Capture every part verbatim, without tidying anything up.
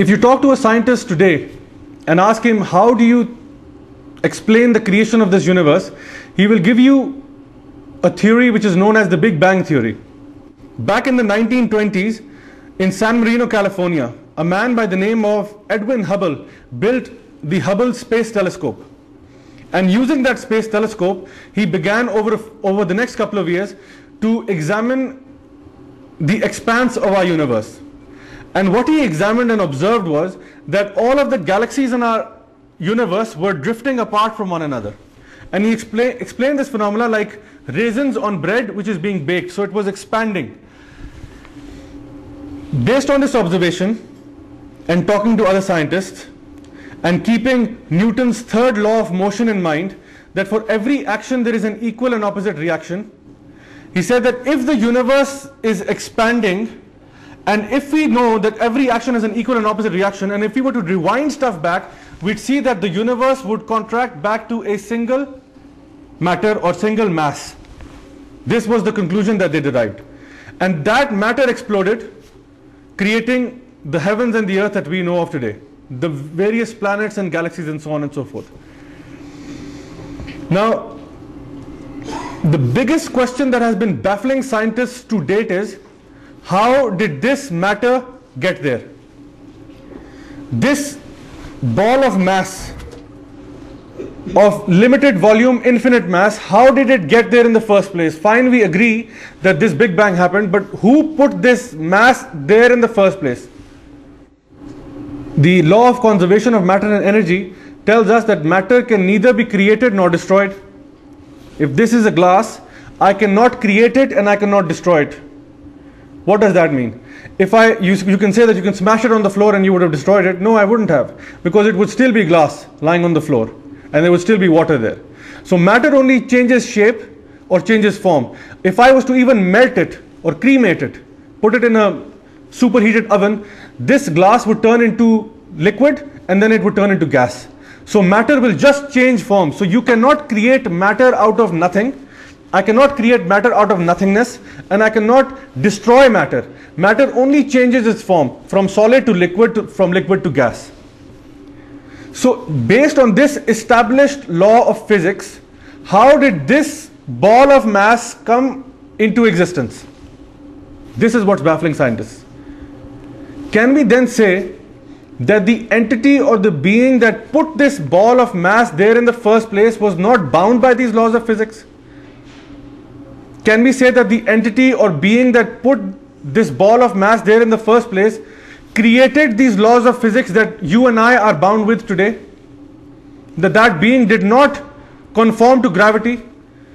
If you talk to a scientist today and ask him, how do you explain the creation of this universe, he will give you a theory which is known as the Big Bang Theory. Back in the nineteen twenties, in San Marino, California, a man by the name of Edwin Hubble built the Hubble Space Telescope. And using that space telescope, he began over, over the next couple of years to examine the expanse of our universe. And what he examined and observed was that all of the galaxies in our universe were drifting apart from one another. And he expla- explained this phenomena like raisins on bread which is being baked, so it was expanding. Based on this observation and talking to other scientists and keeping Newton's third law of motion in mind, that for every action there is an equal and opposite reaction, he said that if the universe is expanding, and if we know that every action is an equal and opposite reaction, and if we were to rewind stuff back, we'd see that the universe would contract back to a single matter or single mass. This was the conclusion that they derived. And that matter exploded, creating the heavens and the earth that we know of today, the various planets and galaxies and so on and so forth. Now, the biggest question that has been baffling scientists to date is, how did this matter get there? This ball of mass, of limited volume, infinite mass, how did it get there in the first place? Fine, we agree that this Big Bang happened, but who put this mass there in the first place? The law of conservation of matter and energy tells us that matter can neither be created nor destroyed. If this is a glass, I cannot create it and I cannot destroy it. What does that mean? If I, you, you can say that you can smash it on the floor and you would have destroyed it. No, I wouldn't have, because it would still be glass lying on the floor and there would still be water there. So matter only changes shape or changes form. If I was to even melt it or cremate it, put it in a superheated oven, this glass would turn into liquid and then it would turn into gas. So matter will just change form. So you cannot create matter out of nothing. I cannot create matter out of nothingness, and I cannot destroy matter. Matter only changes its form from solid to liquid, to, from liquid to gas. So based on this established law of physics, how did this ball of mass come into existence? This is what's baffling scientists. Can we then say that the entity or the being that put this ball of mass there in the first place was not bound by these laws of physics? Can we say that the entity or being that put this ball of mass there in the first place created these laws of physics that you and I are bound with today? That that being did not conform to gravity.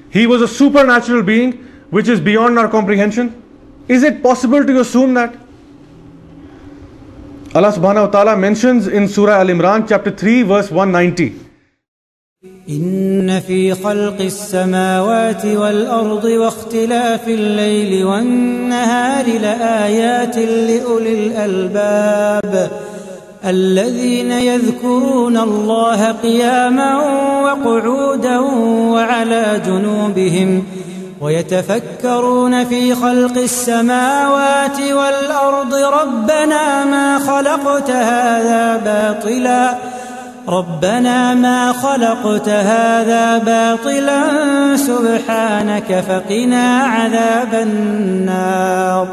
He was a supernatural being which is beyond our comprehension. Is it possible to assume that? Allah Subhanahu Wa Taala mentions in Surah Al Imran chapter three verse one ninety. إن في خلق السماوات والأرض واختلاف الليل والنهار لآيات لأولي الألباب الذين يذكرون الله قياما وقعودا وعلى جنوبهم ويتفكرون في خلق السماوات والأرض ربنا ما خلقت هذا باطلا ربنا ما خلقت هذا باطلا سبحانك فقنا عذاب النار.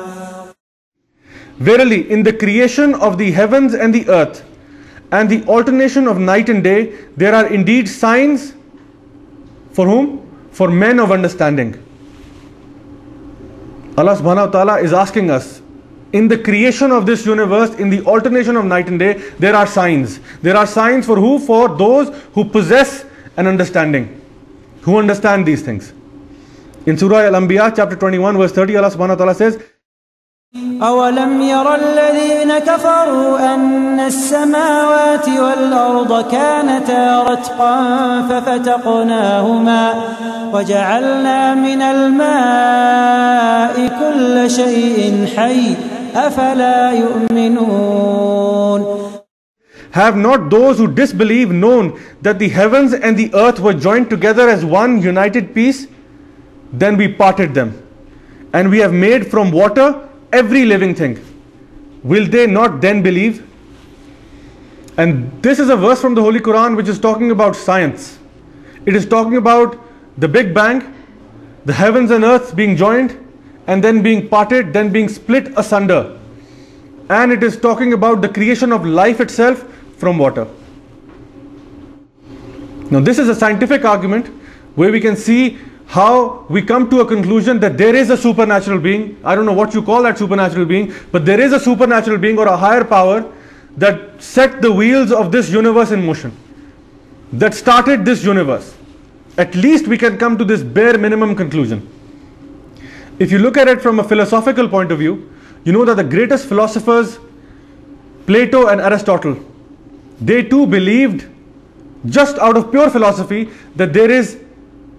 Verily, in the creation of the heavens and the earth and the alternation of night and day, there are indeed signs for whom? For men of understanding. Allah Subhanahu Wa Taala is asking us, in the creation of this universe, in the alternation of night and day, there are signs. There are signs for who? For those who possess an understanding, who understand these things. In Surah Al-Anbiya, chapter twenty-one, verse thirty, Allah Subhanahu Wa Taala says, أَوَلَمْ يَرَ الَّذِينَ كَفَرُوا أَنَّ السَّمَاوَاتِ وَالْأَرْضَ كَانَتَا رَتْقًا فَفَتَقْنَاهُمَا وَجَعَلْنَا مِنَ الْمَاءِ كُلَّ شَيْءٍ حَيٍّ أَفَلَا يُؤْمِنُونَ. Have not those who disbelieve known that the heavens and the earth were joined together as one united piece? Then we parted them, and we have made from water every living thing. Will they not then believe? And this is a verse from the Holy Quran which is talking about science. It is talking about the Big Bang, the heavens and earth being joined and then being parted, then being split asunder. And it is talking about the creation of life itself from water. Now this is a scientific argument where we can see how we come to a conclusion that there is a supernatural being. I don't know what you call that supernatural being, but there is a supernatural being or a higher power that set the wheels of this universe in motion, that started this universe. At least we can come to this bare minimum conclusion. If you look at it from a philosophical point of view, you know that the greatest philosophers, Plato and Aristotle, they too believed just out of pure philosophy that there is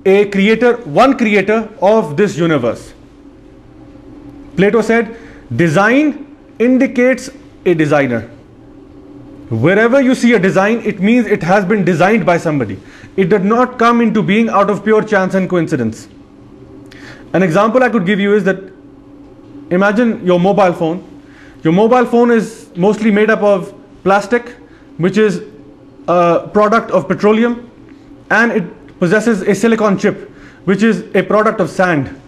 a creator, one creator of this universe. Plato said, design indicates a designer. Wherever you see a design, it means it has been designed by somebody. It did not come into being out of pure chance and coincidence. An example I could give you is that, imagine your mobile phone. Your mobile phone is mostly made up of plastic, which is a product of petroleum, and it possesses a silicon chip, which is a product of sand.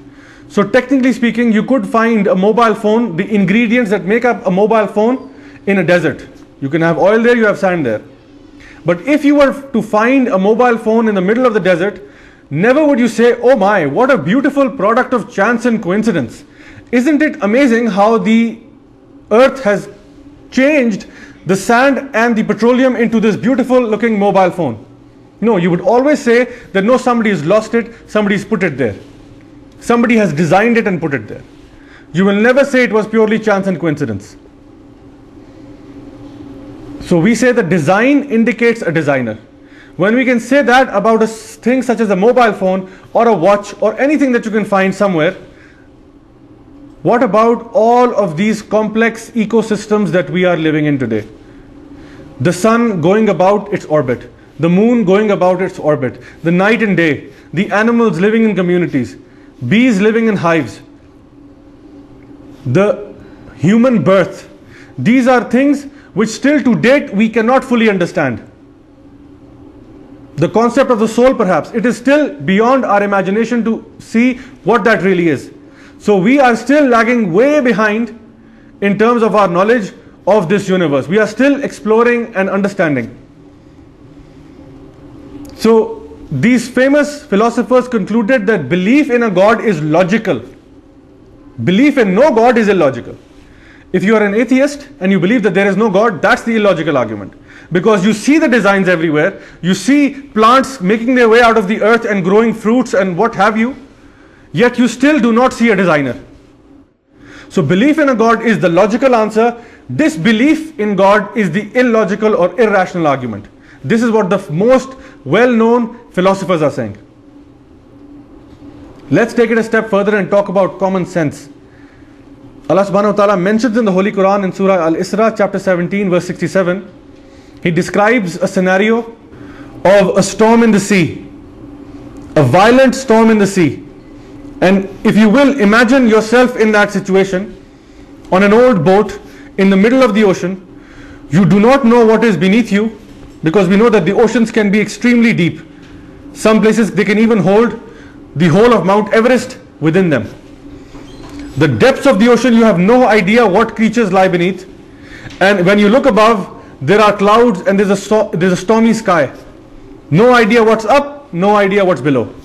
So technically speaking, you could find a mobile phone, the ingredients that make up a mobile phone, in a desert. You can have oil there, you have sand there. But if you were to find a mobile phone in the middle of the desert, never would you say, oh my, what a beautiful product of chance and coincidence. Isn't it amazing how the earth has changed the sand and the petroleum into this beautiful looking mobile phone? No, you would always say that no, somebody has lost it, somebody's put it there. Somebody has designed it and put it there. You will never say it was purely chance and coincidence. So we say that design indicates a designer. When we can say that about a thing such as a mobile phone or a watch or anything that you can find somewhere, what about all of these complex ecosystems that we are living in today? The sun going about its orbit, the moon going about its orbit, the night and day, the animals living in communities, bees living in hives, the human birth. These are things which still to date we cannot fully understand. The concept of the soul, perhaps, it is still beyond our imagination to see what that really is. So we are still lagging way behind in terms of our knowledge of this universe. We are still exploring and understanding. So these famous philosophers concluded that belief in a God is logical. Belief in no God is illogical. If you are an atheist and you believe that there is no God, that's the illogical argument. Because you see the designs everywhere, you see plants making their way out of the earth and growing fruits and what have you, yet you still do not see a designer. So belief in a God is the logical answer, disbelief in God is the illogical or irrational argument. This is what the most well-known philosophers are saying. Let's take it a step further and talk about common sense. Allah Subhanahu Wa Taala mentions in the Holy Quran in Surah Al-Isra chapter seventeen verse sixty-seven, He describes a scenario of a storm in the sea, a violent storm in the sea. And if you will, imagine yourself in that situation on an old boat in the middle of the ocean. You do not know what is beneath you, because we know that the oceans can be extremely deep. Some places they can even hold the whole of Mount Everest within them. The depths of the ocean, you have no idea what creatures lie beneath. And when you look above, there are clouds and there's a, so there's a stormy sky. No idea what's up, no idea what's below.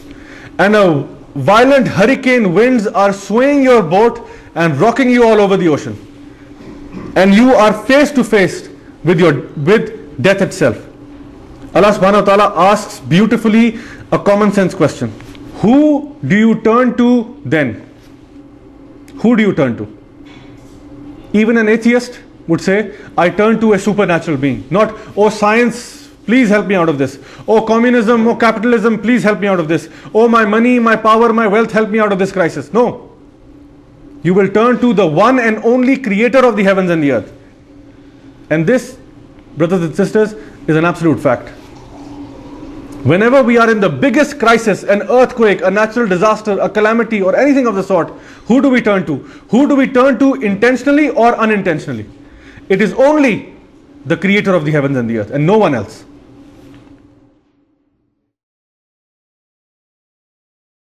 And a violent hurricane winds are swaying your boat and rocking you all over the ocean. And you are face to face with, your, with death itself. Allah Subhanahu Wa Taala asks beautifully a common sense question. Who do you turn to then? Who do you turn to? Even an atheist would say, I turn to a supernatural being. Not, oh science, please help me out of this. Oh communism, oh capitalism, please help me out of this. Oh my money, my power, my wealth, help me out of this crisis. No. You will turn to the one and only creator of the heavens and the earth. And this, brothers and sisters, is an absolute fact. Whenever we are in the biggest crisis, an earthquake, a natural disaster, a calamity or anything of the sort, who do we turn to? Who do we turn to intentionally or unintentionally? It is only the creator of the heavens and the earth, and no one else.